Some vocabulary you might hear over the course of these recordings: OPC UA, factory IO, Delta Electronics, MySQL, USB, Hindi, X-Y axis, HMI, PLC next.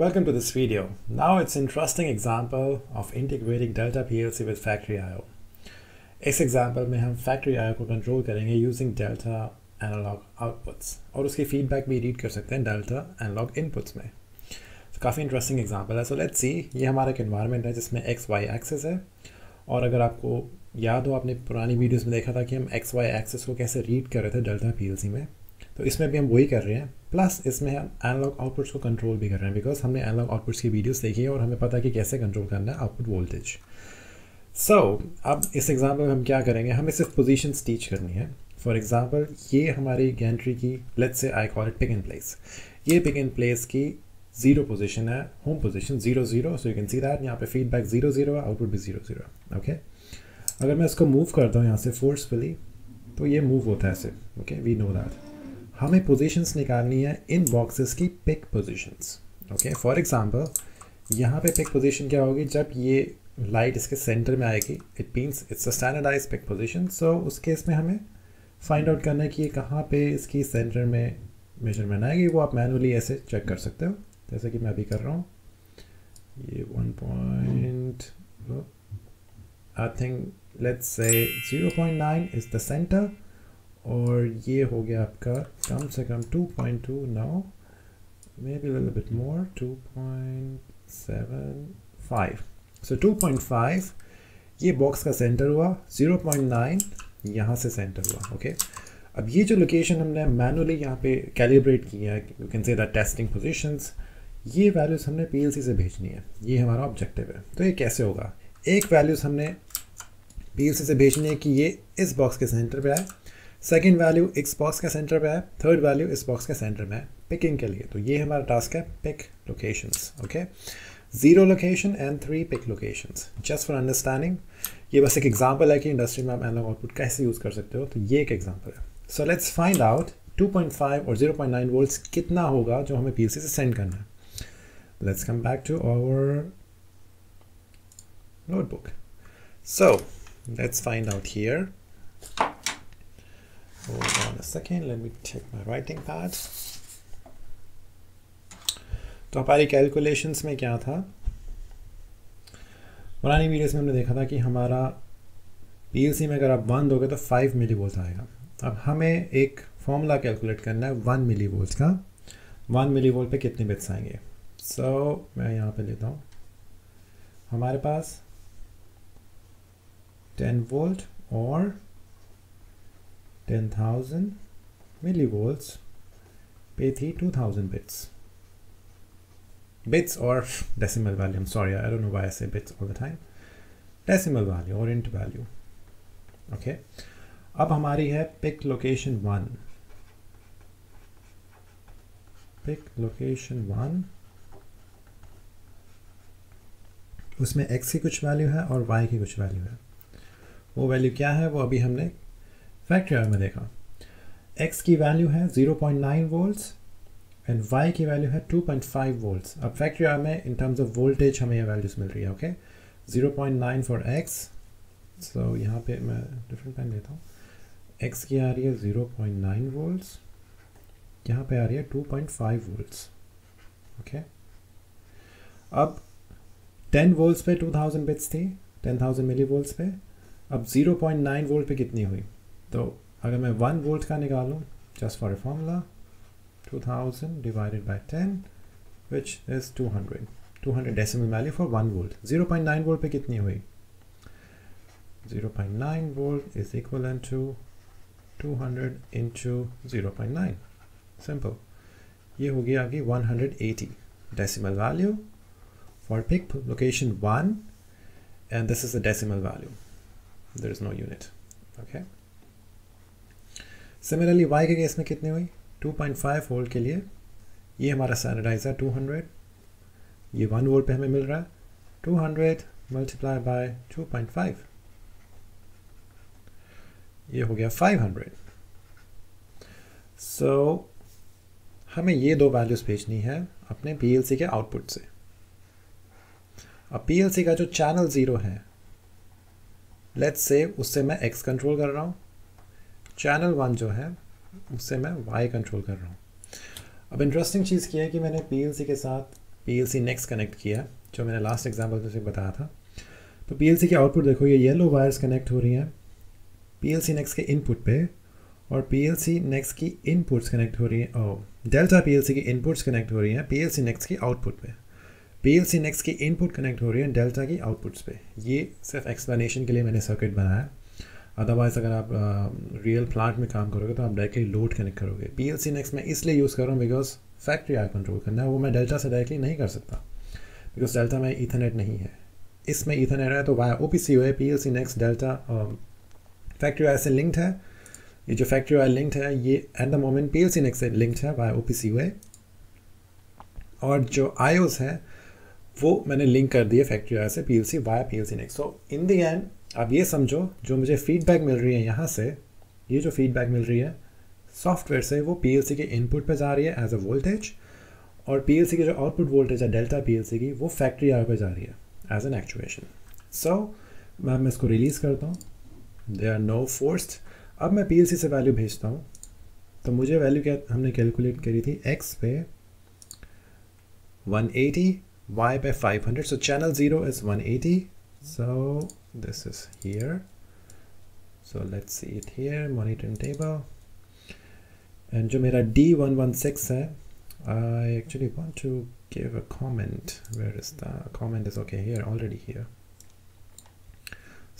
Welcome to this video. Now it's an interesting example of integrating Delta PLC with factory IO. इस example में हम factory IO को control करेंगे using Delta analog outputs और उसके feedback भी read कर सकते हैं Delta analog inputs में. So, काफ़ी interesting example है. So let's see, ये हमारा एक environment है जिसमें X-Y axis है और अगर आपको याद हो आपने पुरानी videos में देखा था कि हम X-Y axis को कैसे read कर रहे थे Delta PLC में, तो इसमें भी हम वही कर रहे हैं. प्लस इसमें हम एनालॉग आउटपुट्स को कंट्रोल भी कर रहे हैं बिकॉज हमने एनालॉग आउटपुट्स की वीडियोस देखी है और हमें पता है कि कैसे कंट्रोल करना है आउटपुट वोल्टेज. सो अब इस एग्जांपल में हम क्या करेंगे, हमें सिर्फ पोजीशंस टीच करनी है. फॉर एग्जांपल ये हमारी गैंट्री की, let's say I call it pick and place, ये पिक एंड प्लेस की जीरो पोजीशन है, home position 00. So you can see that यहाँ पे फीडबैक 00 है, आउटपुट भी 00. ओके, अगर मैं इसको मूव करता हूँ यहाँ से फोर्सफुली तो ये मूव होता है ऐसे. ओके, वी नो दैट हमें पोजीशंस निकालनी है इन बॉक्सेस की, pick positions. Okay, for example यहाँ पे पिक पोजीशन क्या होगी, जब ये लाइट इसके सेंटर में आएगी it means it's a standardise pick position. So उस केस में हमें फाइंड आउट करना है कि ये कहाँ पे इसकी सेंटर में मेजरमेंट आएगी. वो आप मैनुअली ऐसे चेक कर सकते हो जैसे कि मैं अभी कर रहा हूँ. ये 1 पॉइंट आई थिंक लेट्स से 0.9 इज द सेंटर और ये हो गया आपका कम से कम 2.2, now may be little bit more 2.75. So 2.5 ये बॉक्स का सेंटर हुआ, 0.9 यहाँ से सेंटर हुआ. ओके, अब ये जो लोकेशन हमने मैनुअली यहाँ पे कैलिब्रेट किया है, you can say that testing positions, ये वैल्यूज़ हमने पीएलसी से भेजनी है, ये हमारा ऑब्जेक्टिव है. तो ये कैसे होगा, एक वैल्यूज़ हमने पीएलसी से भेजनी है कि ये इस बॉक्स के सेंटर पर आए, सेकेंड वैल्यू इस बॉक्स के सेंटर में है, थर्ड वैल्यू इस बॉक्स के सेंटर में है पिकिंग के लिए. तो ये हमारा टास्क है pick locations. Okay, 0 location and 3 pick locations just for understanding. ये बस एक एग्जांपल है कि इंडस्ट्री में आप एनालॉग आउटपुट कैसे यूज़ कर सकते हो. तो ये एक एग्जांपल है. सो लेट्स फाइंड आउट 2.5 और 0.9 वोल्ट्स कितना होगा जो हमें पीएलसी से सेंड करना है. Let's come back to our notebook. So let's find out here. Hold on a second, let me check my writing pad. तो हमारी कैलकुलेशंस में क्या था, पुरानी वीडियोस में हमने देखा था कि हमारा पीएलसी में अगर आप बंद हो गए तो 5 मिली वोल्ट आएगा. अब हमें एक फॉर्मूला कैलकुलेट करना है 1 मिली वोल्ट का. 1 मिली वोल्ट पर कितने बिट्स आएंगे. सो मैं यहाँ पे लेता हूँ, हमारे पास 10 वोल्ट और 10,000 मिलीवोल्ट्स पे थी 2,000 बिट्स और decimal value. I am sorry, I don't know why I say bits all the time. Decimal value और इंट वैल्यू. ओके, अब हमारी है पिक लोकेशन 1. पिक लोकेशन 1 उसमें x की कुछ वैल्यू है और y की कुछ वैल्यू है. वो वैल्यू क्या है, वो अभी हमने फैक्ट्री आयो में देखा. x की वैल्यू है 0.9 वोल्ट्स एंड y की वैल्यू है 2.5 वोल्ट्स. अब फैक्ट्री आयो में इन टर्म्स ऑफ वोल्टेज हमें ये वैल्यूज मिल रही है. Okay, 0.9 for x. सो यहाँ पे मैं डिफरेंट पेन लेता हूँ. x की आ रही है 0.9 वोल्ट्स, यहाँ पे आ रही है 2.5 वोल्ट्स. ओके, अब 10 वोल्ट्स पे 2000 बिट्स थी, 10,000 मिली वोल्ट्स पे. अब 0.9 वोल्ट पे कितनी हुई, तो अगर मैं 1 वोल्ट का निकालूँ just for a formula, 2000 divided by 10 which is 200 decimal value for 1 volt. 0.9 volt पे कितनी हुई, 0.9 volt is equal to 200 into 0.9. Simple, ये हो गया आपकी 180 decimal value for pick location 1 and this is the decimal value, there is no unit. Okay, similarly y के case में कितनी हुई, 2.5 वोल्ट के लिए ये हमारा स्टैंडर्डाइज है 200, ये 1 वोल्ट पे हमें मिल रहा है 200 मल्टीप्लाई बाय 2.5, ये हो गया 500. सो हमें ये दो वैल्यूज भेजनी है अपने पीएलसी के आउटपुट से. अब पीएलसी का जो चैनल 0 है, लेट्स से उससे मैं x कंट्रोल कर रहा हूँ, चैनल 1 जो है उससे मैं y कंट्रोल कर रहा हूँ. अब इंटरेस्टिंग चीज़ की है कि मैंने पीएलसी के साथ PLC next कनेक्ट किया जो मैंने लास्ट एग्जाम्पल में से बताया था। तो PLC के आउटपुट देखो, ये येलो वायर्स कनेक्ट हो रही हैं PLC next के इनपुट पे, और PLC next की इनपुट्स कनेक्ट हो रही हैं, डेल्टा PLC की इनपुट्स कनेक्ट हो रही हैं PLC next की आउटपुट पे, PLC next की इनपुट कनेक्ट हो रही है डेल्टा की आउटपुट्स पे। ये सिर्फ एक्सप्लेनेशन के लिए मैंने सर्किट बनाया, अदरवाइज अगर आप रियल प्लांट में काम करोगे तो आप डायरेक्टली लोड कनेक्ट करोगे। PLC next मैं इसलिए यूज़ कर रहा हूँ बिकॉज फैक्ट्री आर कंट्रोल करना है, वो मैं डेल्टा से डायरेक्टली नहीं कर सकता बिकॉज डेल्टा में ईथरनेट नहीं है, इसमें ईथरनेट है। तो via OPC UA PLC next delta factory I से लिंक्ड है, ये जो फैक्ट्री आई लिंक्ड है ये at the moment PLC next से लिंक्ड है वाया OPC UA, और जो IOs है वो मैंने लिंक कर दिए फैक्ट्री आई से PLC वाया PLC next। So in the end आप ये समझो जो मुझे फीडबैक मिल रही है यहाँ से, ये जो फीडबैक मिल रही है सॉफ्टवेयर से वो PLC के इनपुट पर जा रही है एज अ वोल्टेज, और PLC की जो आउटपुट वोल्टेज है डेल्टा PLC की वो फैक्ट्री आई पे जा रही है एज एन एक्चुएशन। सो मैं इसको रिलीज़ करता हूँ, दे आर नो फोर्स्ड। अब मैं PLC से वैल्यू भेजता हूँ, तो मुझे वैल्यू क्या हमने कैलकुलेट करी थी, X पे 180, Y पे 500, so channel 0 is 180, so this is here, so let's see it here, monitoring table, and जो मेरा D116 है, I actually want to give a comment, where is the comment, is okay here, already here,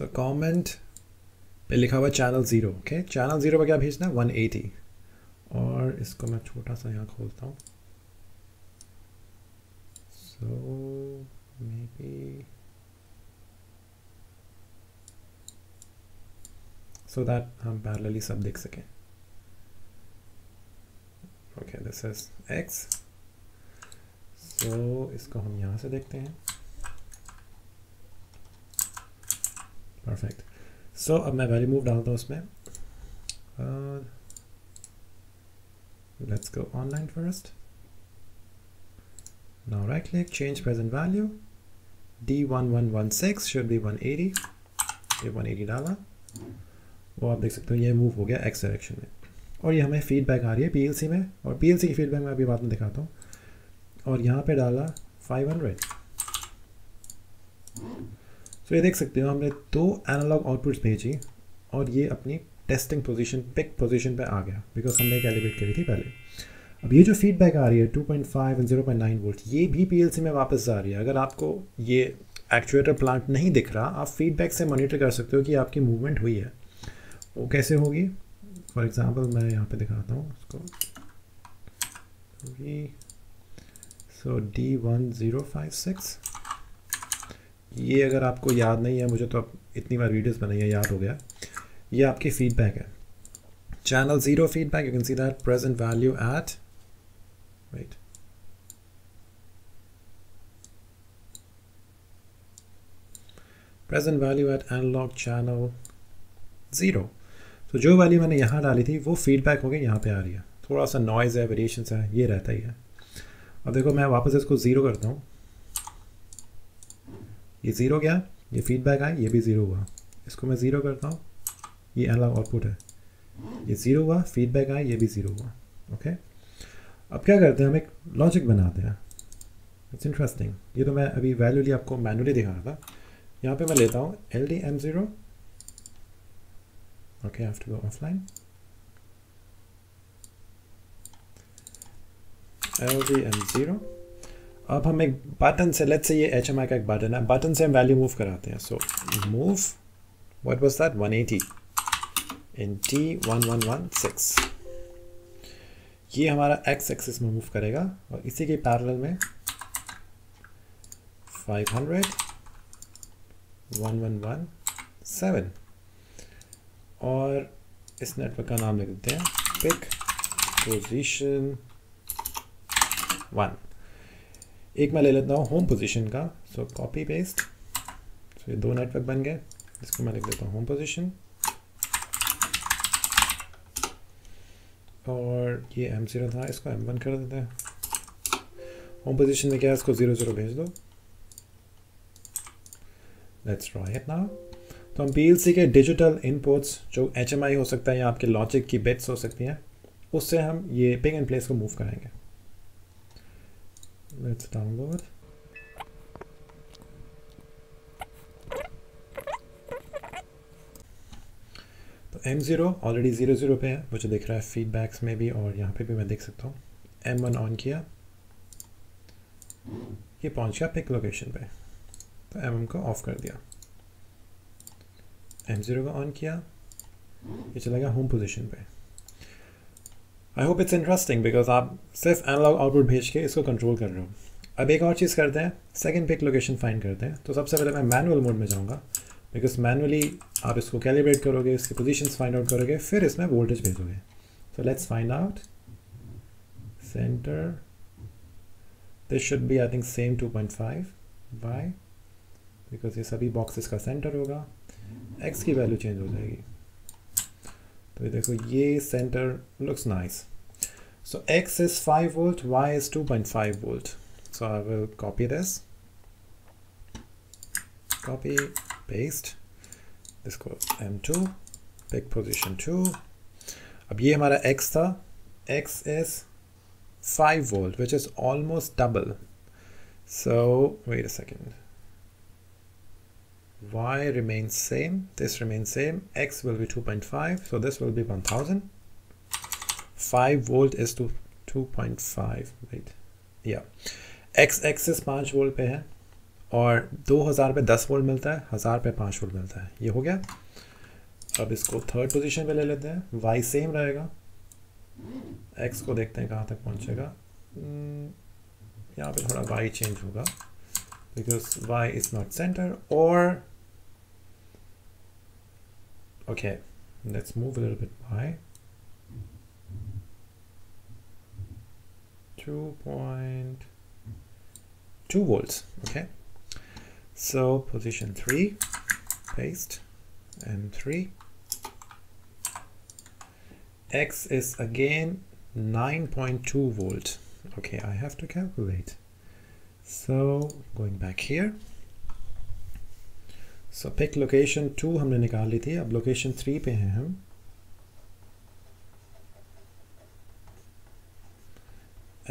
so comment पे लिखा हुआ channel 0, okay, channel 0 पर क्या भेजना, 180, और इसको मैं छोटा सा यहाँ खोलता हूँ, so maybe so that हम parallelly सब देख सकें। Okay, this is X, so इसको हम यहाँ से देखते हैं, perfect। so अब मैं value move डालता हूँ उसमें, let's go online first, now right click, change present value, D1116 should be 180, ये 180 डाला, वो आप देख सकते हो ये मूव हो गया एक्स डायरेक्शन में, और ये हमें फीडबैक आ रही है PLC में, और PLC की फीडबैक मैं अभी बाद में दिखाता हूँ, और यहाँ पे डाला 500। तो ये देख सकते हो हमने 2 एनालॉग आउटपुट्स भेजी और ये अपनी टेस्टिंग पोजीशन पिक पोजीशन पे आ गया बिकॉज हमने कैलिब्रेट करी थी पहले। अब ये जो फीडबैक आ रही है 2.5 एंड 0.9 वोल्ट ये भी PLC में वापस जा रही है। अगर आपको ये एक्चुएटर प्लांट नहीं दिख रहा, आप फीडबैक से मॉनिटर कर सकते हो कि आपकी मूवमेंट हुई है। वो कैसे होगी, फॉर एग्जाम्पल मैं यहाँ पे दिखाता हूँ उसको, सो D1056 ये अगर आपको याद नहीं है, मुझे तो अब इतनी बार वीडियोस बनाई है याद हो गया, ये आपकी फीडबैक है, channel 0 feedback, you can see that present value at, right, present value at analogue channel 0। तो जो वैल्यू मैंने यहाँ डाली थी वो फीडबैक हो गई, यहाँ पे आ रही है, थोड़ा सा नॉइज़ है, वेरिएशन है, ये रहता ही है। अब देखो मैं वापस इसको ज़ीरो करता हूँ, ये ज़ीरो गया, ये फीडबैक आया, ये भी ज़ीरो हुआ, इसको मैं ज़ीरो करता हूँ, ये एनालॉग आउटपुट है, ये ज़ीरो हुआ, फीडबैक आया, ये भी ज़ीरो हुआ, ओके। अब क्या करते हैं, हम एक लॉजिक बनाते हैं, इट्स इंटरेस्टिंग। ये तो मैं अभी वैल्यू लिए आपको मैनुअली दिखा रहा था, यहाँ पर मैं लेता हूँ LDM0, okay, I have to go offline, LDM0। अब हम एक बटन से, लेट्स से ये HMI का एक बटन है, बटन से हम वैल्यू मूव कराते हैं, so move what was that 180 in D1116, ये हमारा X एक्सिस में मूव करेगा, और इसी के पैरेलल में 500 1117, और इस नेटवर्क का नाम लिख देते हैं पिक पोजीशन 1। एक मैं ले लेता हूँ होम पोजीशन का, सो कॉपी पेस्ट, सो ये 2 नेटवर्क बन गए, इसको मैं लिख देता हूँ होम पोजीशन, और ये M0 था इसको M1 कर देते हैं। होम पोजीशन में क्या है, इसको 00 भेज दो, लेट्स ट्राई इट नाउ। तो हम PLC के डिजिटल इनपुट्स जो HMI हो सकता है या आपके लॉजिक की बिट्स हो सकती हैं, उससे हम ये पिंग एंड प्लेस को मूव कराएंगे। Let's download. तो M0 ऑलरेडी 00 पे है, मुझे दिख रहा है फीडबैक्स में भी और यहाँ पे भी मैं देख सकता हूँ। M1 ऑन किया, ये पहुँच गया पिक लोकेशन पे, तो M1 को ऑफ कर दिया। M0 को ऑन किया, ये चला गया होम पोजीशन पे। I hope it's interesting because आप सिर्फ एनालॉग आउटपुट भेज के इसको कंट्रोल कर रहे हो। अब एक और चीज़ करते हैं, सेकंड पिक लोकेशन फाइंड करते हैं। तो सबसे पहले मैं मैनुअल मोड में जाऊँगा बिकॉज मैनुअली आप इसको कैलिब्रेट करोगे, इसकी पोजीशंस फाइंड आउट करोगे, फिर इसमें वोल्टेज भेजोगे। So let's find out centre, this should be I think same 2.5 by, because ये सभी बॉक्सेस का सेंटर होगा। एक्स की वैल्यू चेंज हो जाएगी, तो ये देखो ये centre looks nice. So X is 5 volt, Y is 2.5 volt. So I will copy this, copy paste, इसको M2 पिक पोजिशन 2। अब ये हमारा x था, x is 5 volt which is almost double. So wait a second, y remains same, this remains same, x will be 2.5, so this will be 1000. 5 volt is to 2.5, right? Yeah, x axis 5 volt पे है और 2000 पे 10 volt मिलता है, 1000 पे 5 volt मिलता है। ये हो गया। अब इसको थर्ड पोजीशन पे ले लेते हैं, y सेम रहेगा, x को देखते हैं कहाँ तक पहुँचेगा। यहाँ पे थोड़ा y चेंज होगा because y is not center, or okay, let's move a little bit by 2.2 volts. okay, so position 3, paste M3, x is again 9.2 volt. okay, I have to calculate. So going back here, so pick location 2 हमने निकाल ली थी, अब location 3 पे हैं हम।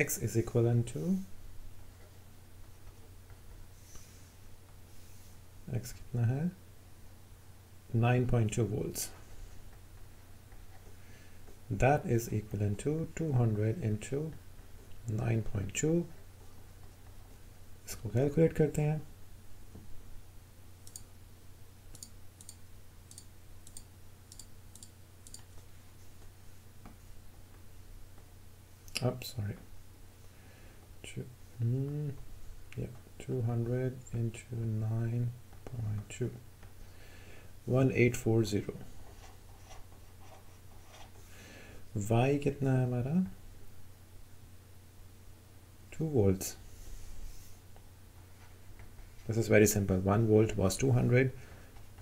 x is equivalent to, x कितना है, 9.2 volts. That is equivalent to 200 into 9.2. इसको कैलकुलेट करते हैं। अब सॉरी, 200 into 9.2, 1840। वाई कितना है हमारा, 2 volts. This is very simple. 1 volt was 200,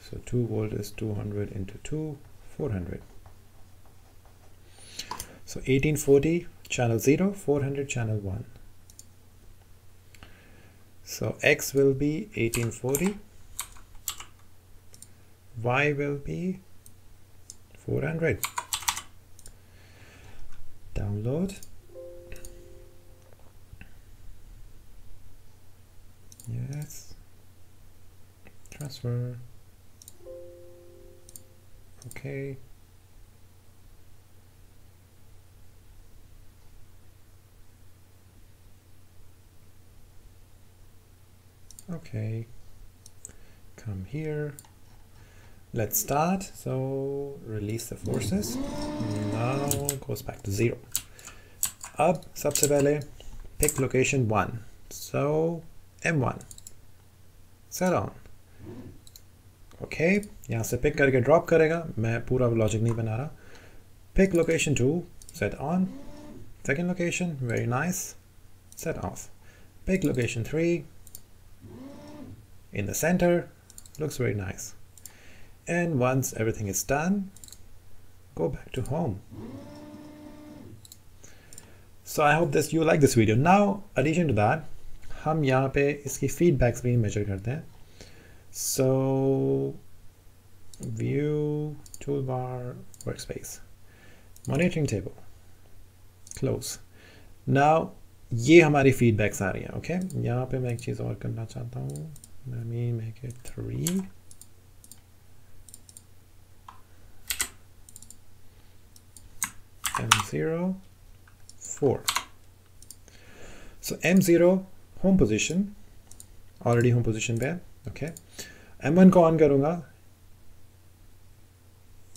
so 2 volt is 200 into 2, 400. So 1840 channel 0, 400 channel 1. So x will be 1840, y will be 400. Download. Yes. Transfer. Okay. Okay. Come here. Let's start. So release the forces. Now goes back to 0. Ab sabse pehle pick location 1. So M1 set on. Okay, यहाँ से pick करके drop करेगा, मैं पूरा logic नहीं बना रहा। Pick location 2, set on, second location, very nice, set off. Pick location 3 in the centre, looks very nice. And once everything is done, go back to home. So I hope this, you like this video. Now addition to that हम यहाँ पे इसकी feedbacks भी measure करते हैं। So view, tool bar, work space, monitoring table, close. Now ये हमारी feedbacks आ रही हैं. ओके यहाँ पे मैं एक चीज़ और करना चाहता हूँ. Let me make it 3. M0 4. So M0 home position, already home position पे. ओके M1 को ऑन करूँगा.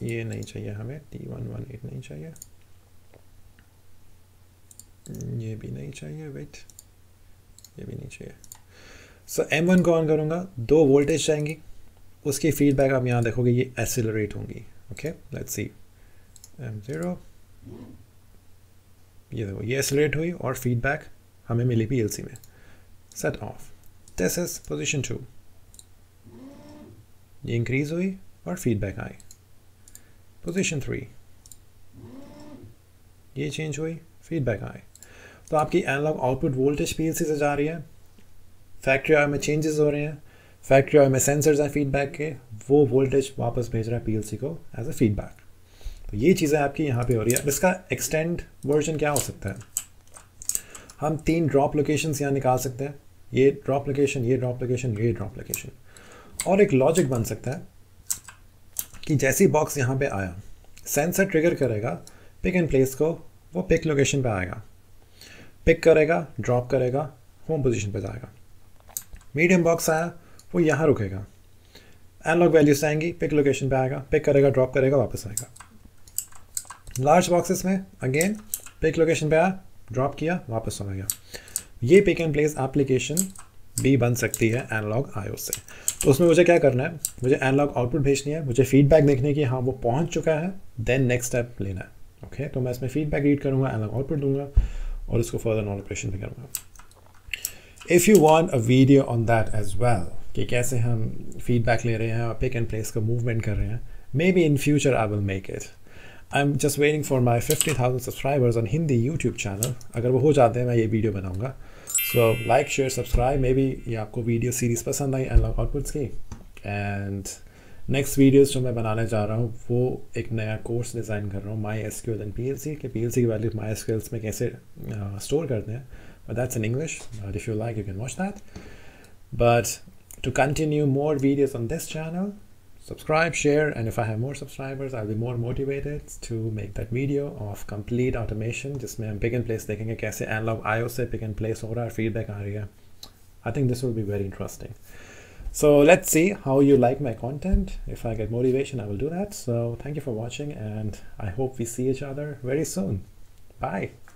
ये नहीं चाहिए हमें, T118 नहीं चाहिए, ये भी नहीं चाहिए, वेट ये भी नहीं चाहिए. सो M1 को ऑन करूँगा, 2 वोल्टेज जाएंगी, उसकी फीडबैक आप यहाँ देखोगे ये एक्सेलरेट होंगी. ओके लेट्स सी M0, ये देखो ये एक्सेलरेट हुई और फीडबैक हमें मिली PLC में. Set off, this is position 2, ये इंक्रीज हुई और फीडबैक आई. पोजिशन 3 ये चेंज हुई, फीडबैक आई. तो आपकी एनालॉग आउटपुट वोल्टेज PLC से जा रही है, फैक्ट्री IO में चेंजेस हो रहे हैं, फैक्ट्री IO में सेंसर्स हैं फीडबैक के, वो वोल्टेज वापस भेज रहा है PLC को एज अ फीडबैक. तो ये चीज़ें आपकी यहाँ पे हो रही है. इसका एक्सटेंड वर्जन क्या हो सकता है, हम 3 ड्रॉप लोकेशंस यहाँ निकाल सकते हैं, ये ड्रॉप लोकेशन, ये ड्रॉप लोकेशन, ये ड्रॉप लोकेशन. और एक लॉजिक बन सकता है कि जैसे ही बॉक्स यहाँ पे आया, सेंसर ट्रिगर करेगा पिक एंड प्लेस को, वो पिक लोकेशन पे आएगा, पिक करेगा, ड्रॉप करेगा, होम पोजीशन पे जाएगा. मीडियम बॉक्स आया, वो यहाँ रुकेगा, एनालॉग वैल्यूज आएंगी, पिक लोकेशन पे आएगा, पिक करेगा, ड्रॉप करेगा, वापस आएगा. लार्ज बॉक्सेस में अगेन पिक लोकेशन पे आया, ड्रॉप किया, वापस आ गया. ये पिक एंड प्लेस एप्लीकेशन भी बन सकती है एनालॉग IO से. तो उसमें मुझे क्या करना है, मुझे एनालॉग आउटपुट भेजनी है, मुझे फीडबैक देखने की हाँ वो पहुँच चुका है, देन नेक्स्ट स्टेप लेना है. ओके तो मैं इसमें फीडबैक रीड करूँगा, एनालॉग आउटपुट दूंगा और उसको फर्दर नॉन ऑपरेशन भी करूँगा. If you want a video on that as well, कि कैसे हम फीडबैक ले रहे हैं और पिक एंड प्लेस का मूवमेंट कर रहे हैं, may be in future I will make it. I am just waiting for my 50,000 subscribers on Hindi YouTube channel. अगर वो हो जाते हैं मैं ये वीडियो बनाऊँगा. So like share subscribe, maybe ये आपको वीडियो सीरीज़ पसंद आई एनालॉग आउटपुट्स की. एंड नेक्स्ट वीडियोज़ जो मैं बनाने जा रहा हूँ वो एक नया कोर्स डिज़ाइन कर रहा हूँ, MySQL एंड PLC, के PLC की वैल्यू MySQL में कैसे स्टोर करते हैं. But that's in English, but if you like you can watch that. But to continue more videos on this channel, subscribe, share, and if I have more subscribers I'll be more motivated to make that video of complete automation जिसमें हम pick and place देखेंगे कैसे analog IO से pick and place हो रहा है, feedback आ रही है. I think this will be very interesting. So let's see how you like my content. If I get motivation I will do that. So thank you for watching and I hope we see each other very soon. Bye.